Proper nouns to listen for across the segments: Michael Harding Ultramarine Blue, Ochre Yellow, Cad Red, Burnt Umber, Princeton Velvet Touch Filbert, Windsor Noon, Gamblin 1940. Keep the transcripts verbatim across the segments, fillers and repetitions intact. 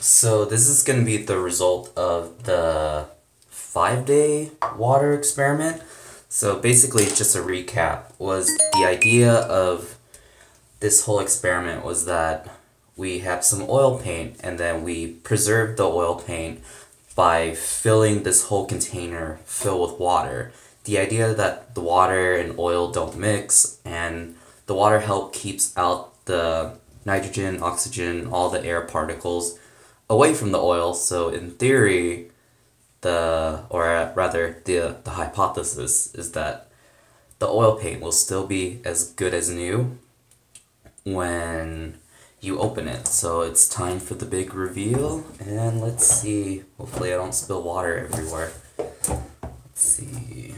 So this is going to be the result of the five-day water experiment. So basically, just a recap, was the idea of this whole experiment was that we have some oil paint and then we preserve the oil paint by filling this whole container filled with water. The idea that the water and oil don't mix, and the water help keeps out the nitrogen, oxygen, all the air particles away from the oil. So in theory, the or rather the, the hypothesis is that the oil paint will still be as good as new when you open it. So it's time for the big reveal, and let's see. Hopefully I don't spill water everywhere. Let's see.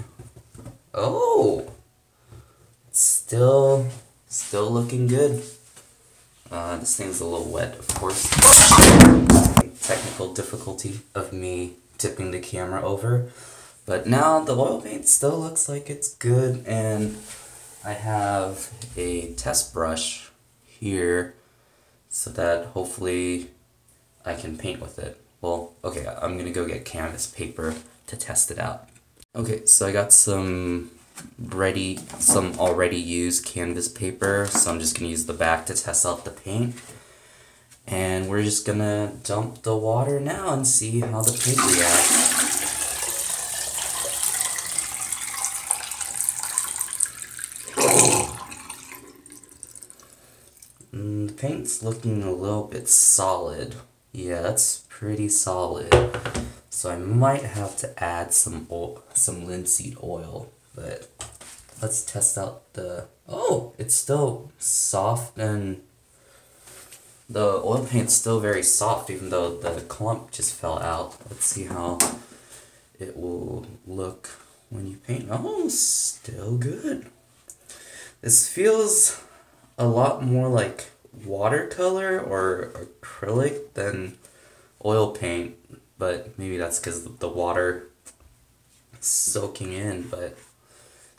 Oh! Still, still looking good. Uh, this thing's a little wet, of course. Technical difficulty of me tipping the camera over. But now the oil paint still looks like it's good, and I have a test brush here so that hopefully I can paint with it. Well, okay, I'm gonna go get canvas paper to test it out. Okay, so I got some ready, some already used canvas paper, so I'm just gonna use the back to test out the paint. And we're just gonna dump the water now and see how the paint reacts. Mm, the paint's looking a little bit solid. Yeah, that's pretty solid. So I might have to add some oil, some linseed oil, but let's test out the... Oh, it's still soft, and the oil paint's still very soft even though the clump just fell out. Let's see how it will look when you paint. Oh, still good. This feels a lot more like watercolor or acrylic than oil paint, but maybe that's because the water is soaking in, but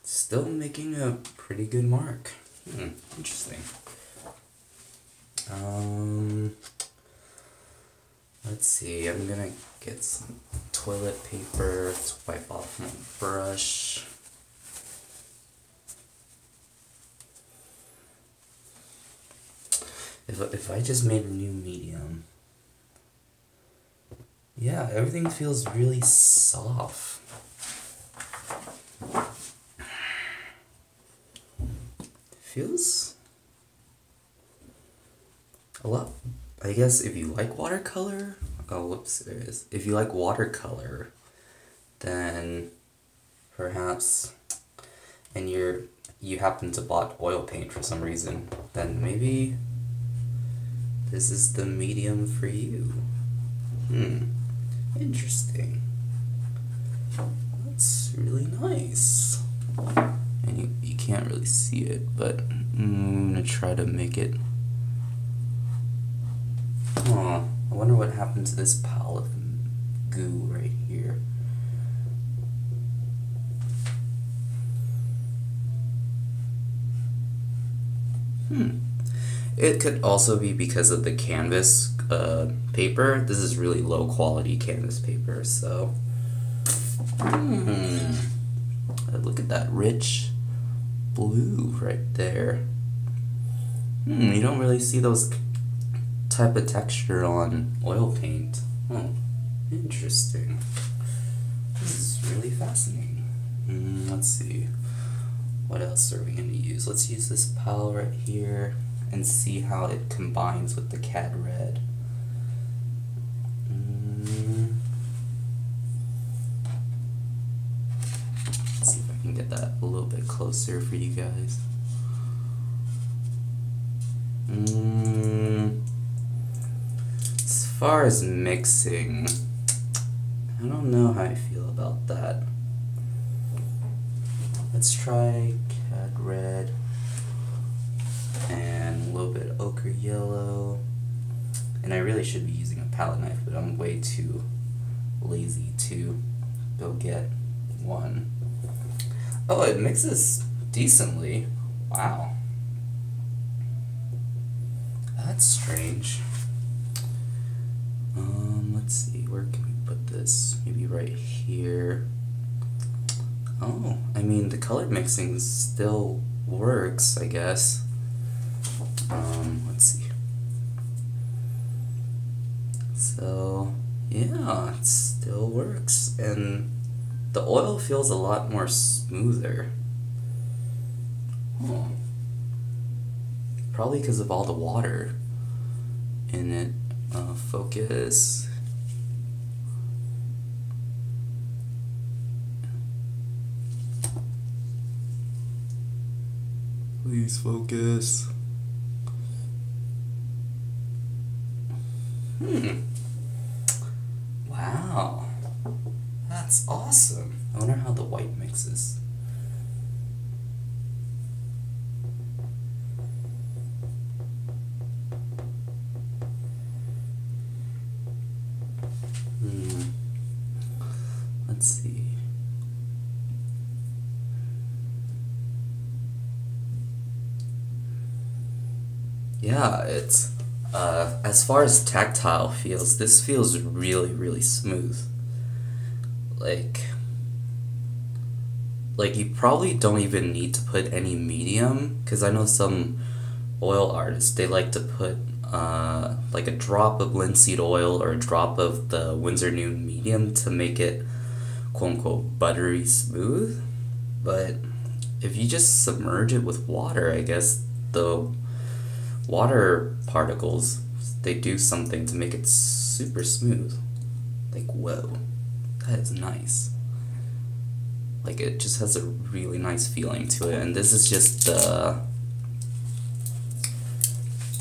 still making a pretty good mark. Hmm, interesting. Um, let's see, I'm gonna get some toilet paper to wipe off my brush. If, if I just made a new medium. Yeah, everything feels really soft. Feels a lot. I guess if you like watercolor, oh whoops, there it is. If you like watercolor, then perhaps, and you're you happen to bought oil paint for some reason, then maybe this is the medium for you. Hmm, interesting. That's really nice. And you, you can't really see it, but I'm gonna try to make it. Huh, I wonder what happened to this pile of goo right here. Hmm. It could also be because of the canvas uh, paper. This is really low quality canvas paper, so... Hmm. Look at that rich blue right there. Hmm, you don't really see those type of texture on oil paint. Oh, interesting. This is really fascinating. Mm, let's see. What else are we going to use? Let's use this pile right here and see how it combines with the Cad Red. Mm. Let's see if I can get that a little bit closer for you guys. Mm. As far as mixing, I don't know how I feel about that. Let's try Cad Red and a little bit of Ochre Yellow. And I really should be using a palette knife, but I'm way too lazy to go get one. Oh, it mixes decently. Wow. That's strange. where can we put this? Maybe right here. Oh, I mean, the color mixing still works, I guess. Um, let's see. So, yeah, it still works, and the oil feels a lot more smoother. Huh. Probably because of all the water in it. Uh, focus. Please focus. Hmm. Wow. That's awesome. I wonder how the white mixes. Hmm. Let's see. Yeah, it's, uh, as far as tactile feels, this feels really, really smooth. Like, like you probably don't even need to put any medium, because I know some oil artists, they like to put, uh, like a drop of linseed oil or a drop of the Windsor Noon medium to make it, quote-unquote, buttery smooth. But if you just submerge it with water, I guess the water particles, they do something to make it super smooth. Like, whoa, that is nice. Like, it just has a really nice feeling to it, and this is just the,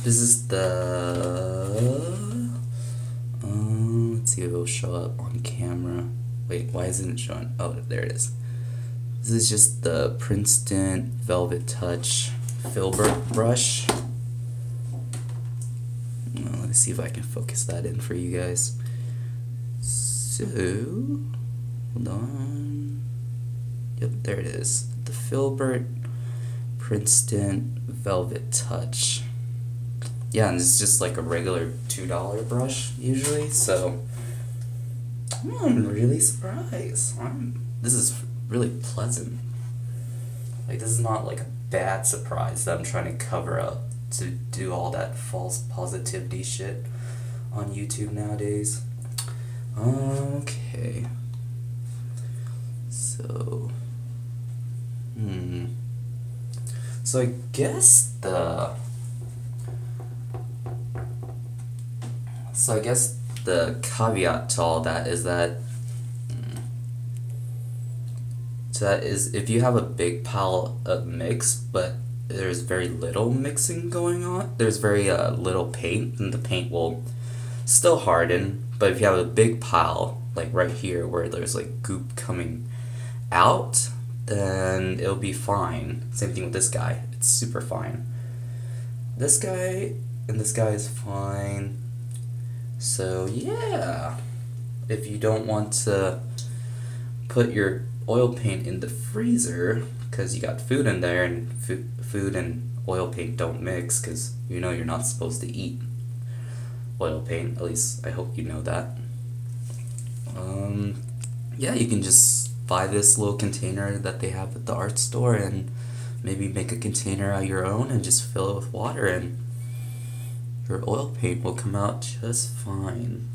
this is the, uh, let's see if it'll show up on camera. Wait, why isn't it showing? Oh, there it is. This is just the Princeton Velvet Touch Filbert brush. Let's see if I can focus that in for you guys. So, hold on. Yep, there it is. The Filbert Princeton Velvet Touch. Yeah, and it's just like a regular two dollar brush usually, so I'm really surprised. I'm, this is really pleasant. Like, this is not like a bad surprise that I'm trying to cover up to do all that false positivity shit on YouTube nowadays. Okay. So, hmm. So I guess the, so I guess the caveat to all that is that, so that is if you have a big pile of mix, but there's very little mixing going on, there's very uh, little paint, and the paint will still harden. But if you have a big pile, like right here, where there's like goop coming out, then it'll be fine. Same thing with this guy, it's super fine. This guy, and this guy is fine. So yeah, if you don't want to put your oil paint in the freezer, because you got food in there, and food, food and oil paint don't mix, because you know you're not supposed to eat oil paint, at least I hope you know that. Um, yeah, you can just buy this little container that they have at the art store, and maybe make a container out of your own and just fill it with water, and your oil paint will come out just fine.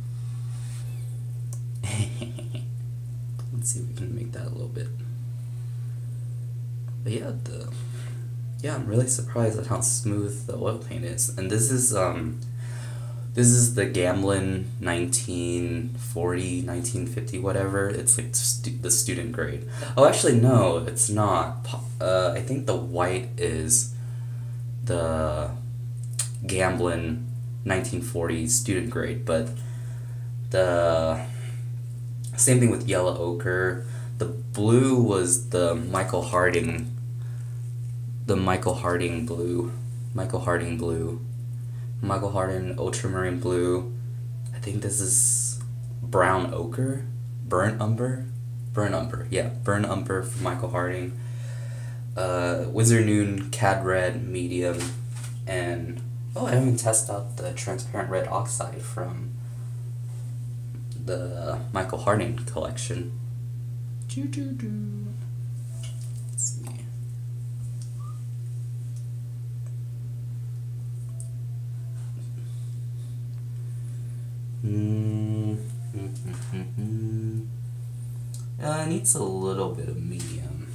Let's see if we can make that a little bit. But yeah, the, yeah, I'm really surprised at how smooth the oil paint is. And this is, um, this is the Gamblin nineteen forty, nineteen fifty, whatever. It's like stu the student grade. Oh, actually, no, it's not. Uh, I think the white is the Gamblin nineteen forty student grade, but the same thing with yellow ochre. The blue was the Michael Harding, the Michael Harding blue, Michael Harding blue, Michael Harding Ultramarine Blue. I think this is brown ochre, burnt umber, burnt umber, yeah, burnt umber for Michael Harding, uh, Windsor Noon Cad Red medium, and oh, I haven't tested out the transparent red oxide from the Michael Harding collection. Doo doo doo. Let's see. Mm, mm, mm, mm, mm. Uh, it needs a little bit of medium,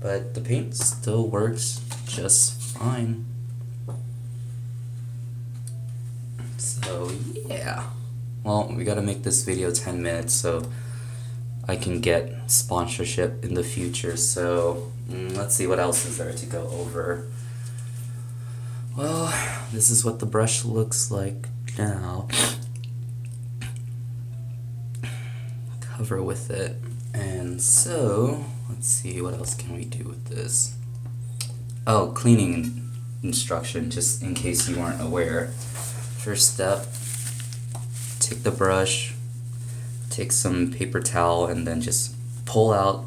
but the paint still works just fine. So yeah, well, we gotta make this video ten minutes so I can get sponsorship in the future. So mm, let's see what else is there to go over. Well, this is what the brush looks like now. Cover with it. And so, let's see, what else can we do with this? Oh, cleaning instruction, just in case you weren't aware. First step, take the brush, take some paper towel, and then just pull out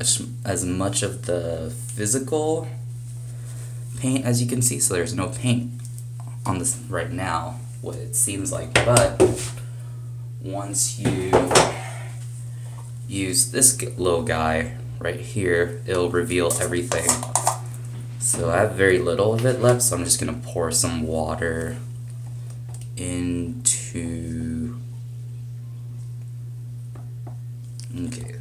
as much of the physical paint as you can see. So there's no paint on this right now, what it seems like, but once you use this little guy right here, it'll reveal everything. So I have very little of it left, so I'm just gonna pour some water into... okay,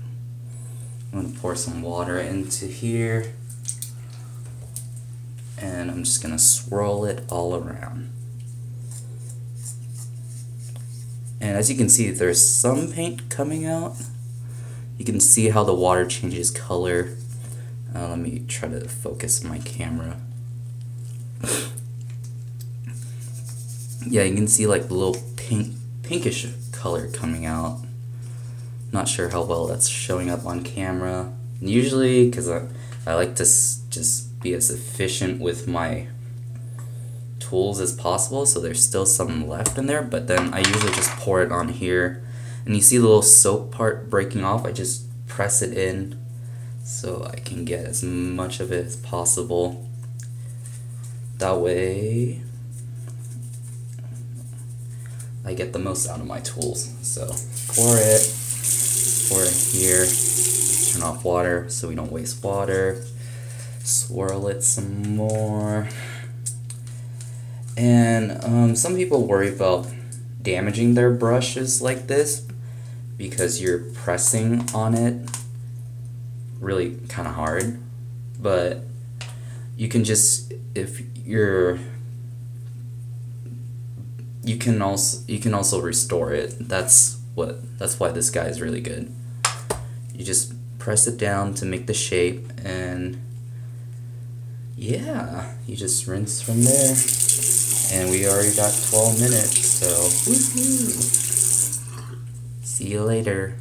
I'm gonna pour some water into here, and I'm just gonna swirl it all around. And as you can see, there's some paint coming out. You can see how the water changes color. Uh, let me try to focus my camera. Yeah, you can see like the little pink, pinkish color coming out. Not sure how well that's showing up on camera. Usually, because I, I like to s just be as efficient with my tools as possible, so there's still some left in there, but then I usually just pour it on here. And you see the little soap part breaking off, I just press it in so I can get as much of it as possible. That way I get the most out of my tools. So pour it, pour it here, turn off water so we don't waste water, swirl it some more. And um, some people worry about damaging their brushes like this because you're pressing on it really kind of hard, but you can just, if you're You can also you can also restore it. That's what that's why this guy is really good. You just press it down to make the shape, and yeah, you just rinse from there. And we already got twelve minutes, so woohoo! See you later.